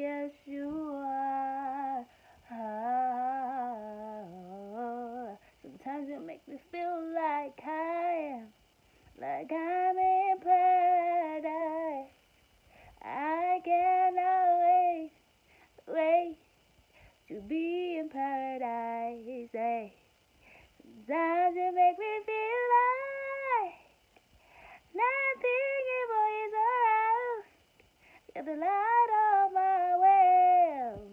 Yeshua. Oh, sometimes you make me feel like I'm in paradise. I cannot wait to be in paradise. Hey. Sometimes you make me feel like nothing evil is around. You're the light of my world,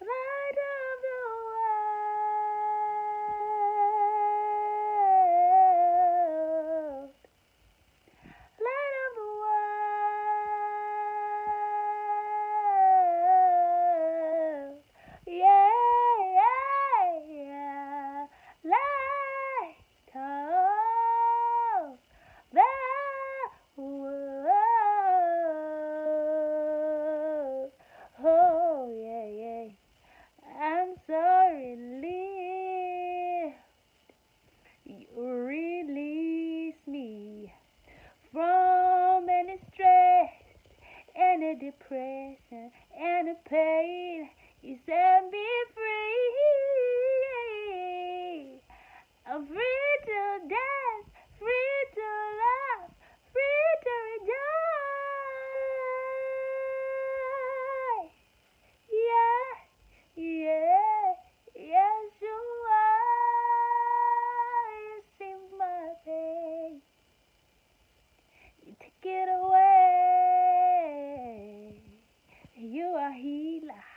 light of the world, light of the world. Yeah. Light of the world. Oh, yeah. I'm so relieved you release me from any stress, any depression, any pain. You set me free. I'm free to dance, free to laugh, free to rejoice. Yes, you are. You see my pain, you take it away. You are healer,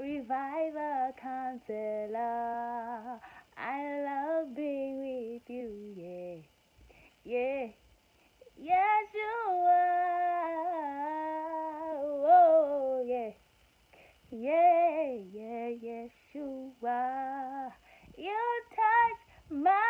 reviver, counselor. I love being with you, yes, you are. Oh, yes, you are. You touch my